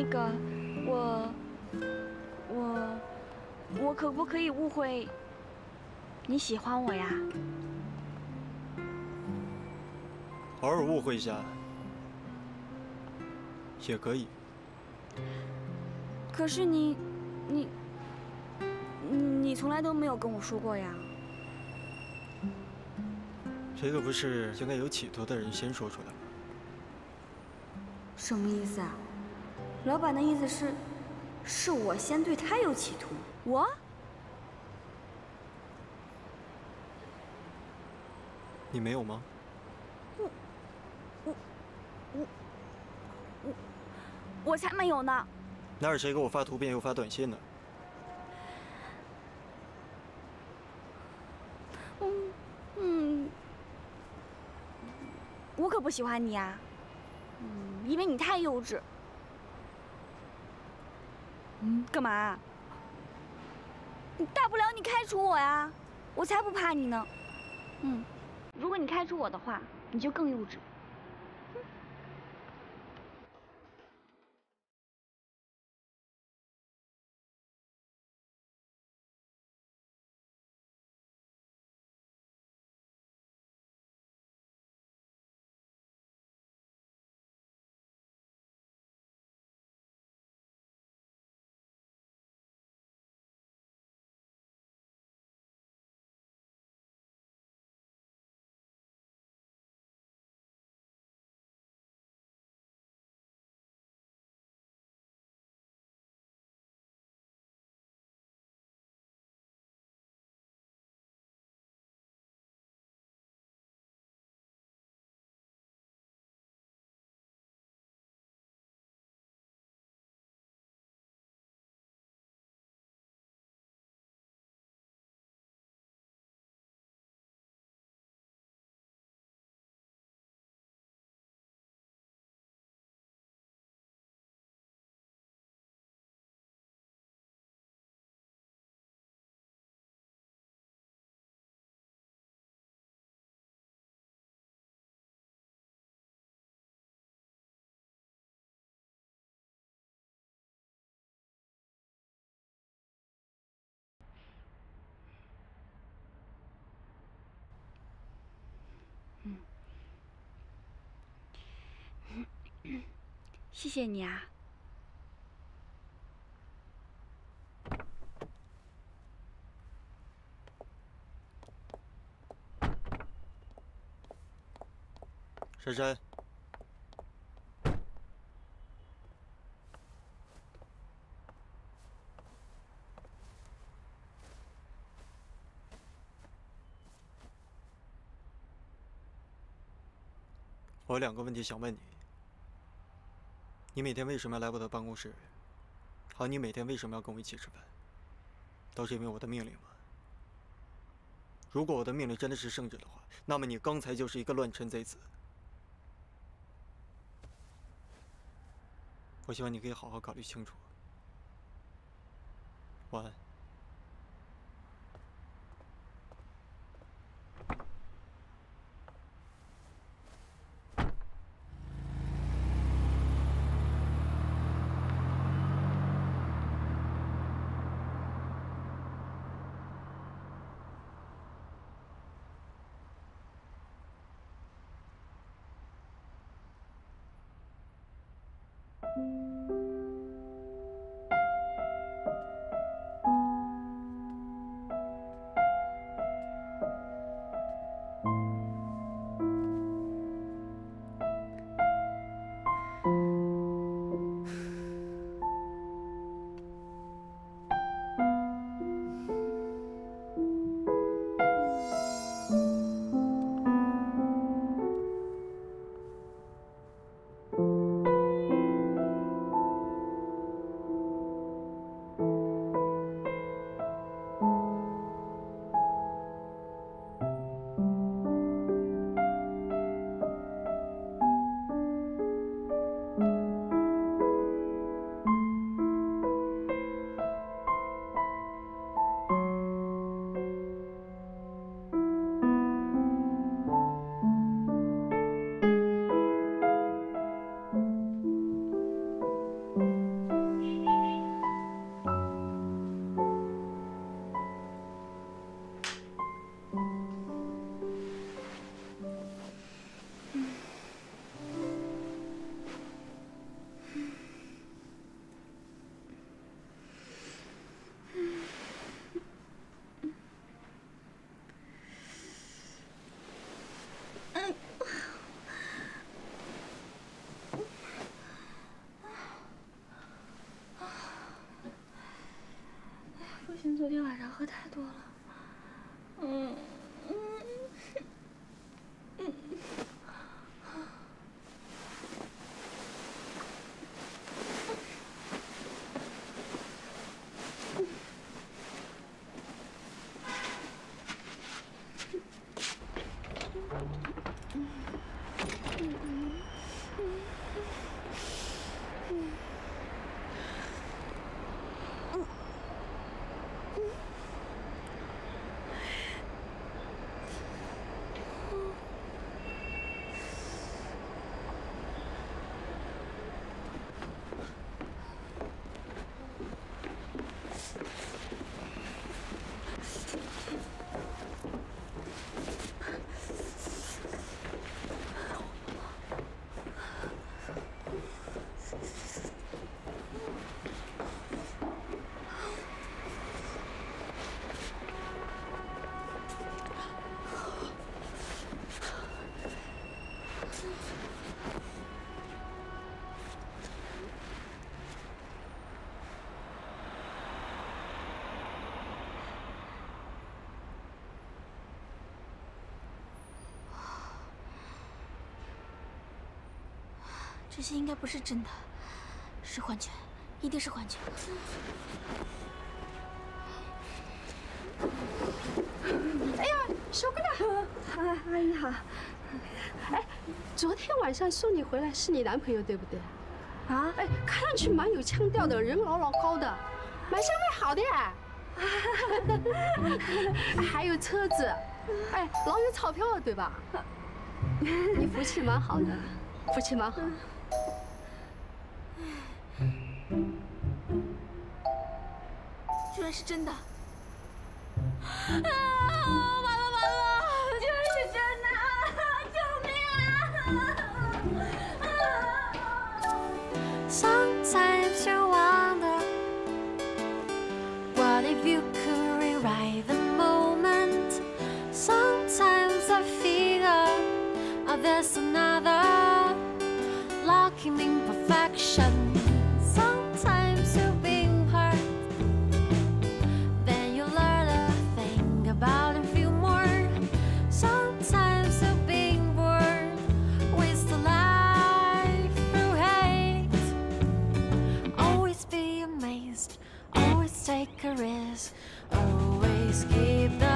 那个，我可不可以误会你喜欢我呀？偶尔误会一下也可以。可是你从来都没有跟我说过呀。这个不是应该有企图的人先说出来吗？什么意思啊？老板的意思是，是我先对他有企图，我。 你没有吗？我才没有呢！哪有谁给我发图片又发短信呢？我可不喜欢你啊！因为你太幼稚。干嘛？你大不了你开除我呀，我才不怕你呢。如果你开除我的话，你就更幼稚。谢谢你啊。珊珊，我有2个问题想问你。 你每天为什么要来我的办公室？还有你每天为什么要跟我一起吃饭？都是因为我的命令吗？如果我的命令真的是圣旨的话，那么你刚才就是一个乱臣贼子。我希望你可以好好考虑清楚。晚安。昨天晚上喝太多了，这些应该不是真的，是幻觉，一定是幻觉。 小姑娘，阿姨好。哎，昨天晚上送你回来是你男朋友对不对？啊？哎，看上去蛮有腔调的，人老老高的，蛮相位好的。还有车子，哎，老有钞票了对吧？你福气蛮好的，福气蛮好。 居然是真的！啊！ Sometimes you wonder what if you could rewrite the moment. Sometimes I figure there's another lurking imperfection. Sometimes you've been hurt, then you learn a thing about a few more. Sometimes you've been bored with the life you hate. Always be amazed, always take a risk, always keep the